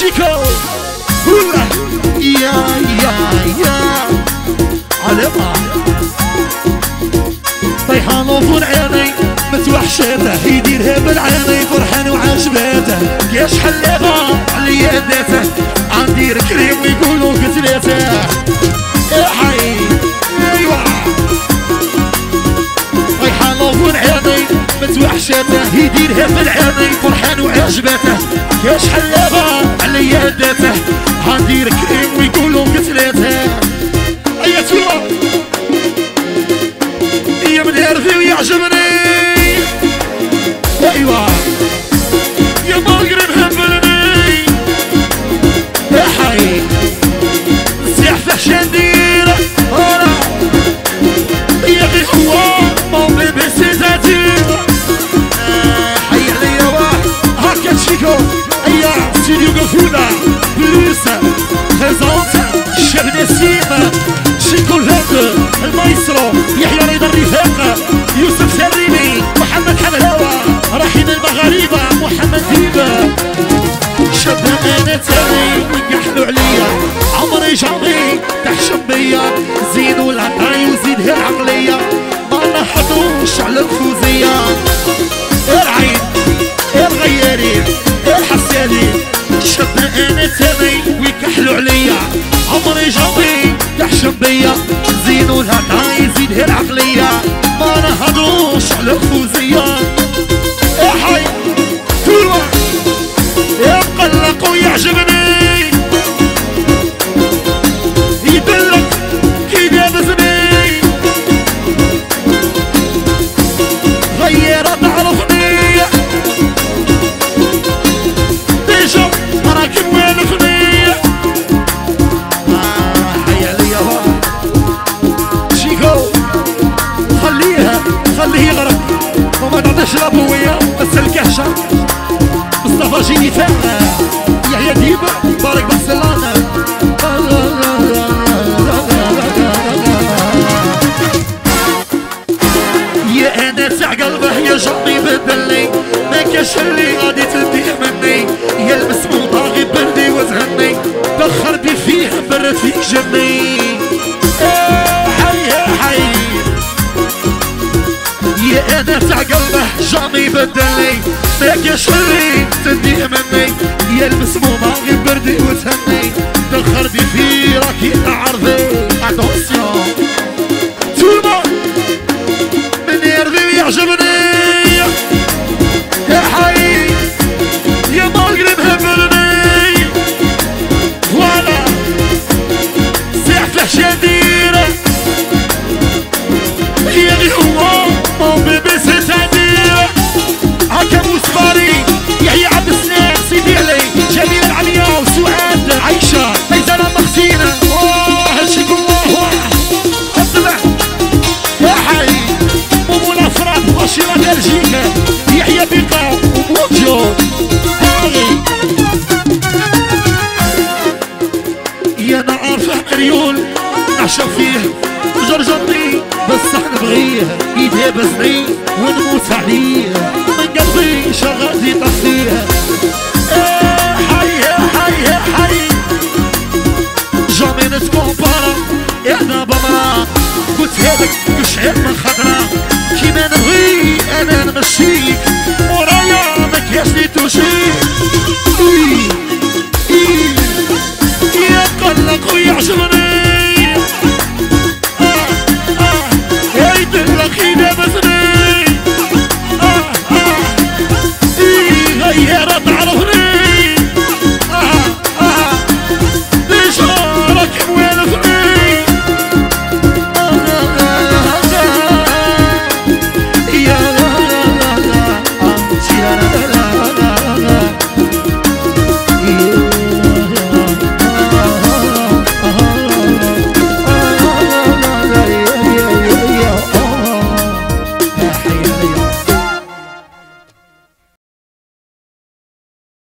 تشيكو هلا يا يا يا على بعض طيحان وطول عيني متوحشته يديرها بالعيني فرحان وعجباته يا شحال لعبة عليا ذاته عندي ركريم ويقولوا قتلاته يا حي ايوا طيحان وطول عيني متوحشته يديرها بالعيني فرحان وعجباته يا شحال لعبة عليا ذاته عندي ركريم ويقولوا قتلاته ايا توا يرثي ويعجبني ايوا يا مغرب هبلني يا حي نسيح فحش ندير انا يا غير هو مومي بسي زاتي حي عليا واحد هاكا تشيكو ايا ستيديو كفولا بلوس بريزونت شيب نسيم تشيكو الهاك المايسترو يحيى رضا الرفاق يوسف سريمي محمد حمراوة رحيم المغاربة محمد ديب شاب انا تاني ويكحلو عليا عمري جعبي تحشم بيا زيدو العقاي وزيدها العقلية ما نحضوش على الفوزية العين الغيارين الحسالين شاب انا تاني ويكحلو عليا عمري جعبي تحشم بيا زينو الهضره يزيدها العقليه ما نهضروش على الخوزيه يا حي كلوا يا مقلق ويعجبني يدلك كي دابزني غيره تعرفني ديجا راك موالفني خليه يغرق وما تعطيش لا بويه بس الكهشه مصطفى جيني فاقه يحيى ديب بارك برشلونه يا انا تاع قلبه يا جنبي بدلني ما كاش اللي غادي تديه مني يا المسموطه غير بلدي وتغني دخر بي فيه برد فيك جنبي يا انا تاع قلبه جامي بدلني ما كاش اللي تديه مني يا المسمومه غير بردي وتهني دخر بي في راكي تعرضي اتونسيون توما من يرضي ويعجبني يا حي يا مغرب هبلني فوالا سيح فحشه ندير يا غير هو مومي بسي تدير هاكا موسفاري يحيى عبد السلام سيدي علي جميل العليا وسعاد عايشه فيزانه مخزينه واه هالشيكو واه الطبع يا حي مومو الافراد وشيره بلجيكا يحيى بيقا وموجود يا انا عارفه مريول نعشق فيه جرجرني بصح نبغيه يدابزني ونموت عليه من قلبي شغال يطفيه يا حي يا حي يا حي جامي نتكومبارا انا بمرا قلت هذاك يشعر من خضرا كيما نبغي انا نمشيك ورايا مكياش لي توشيك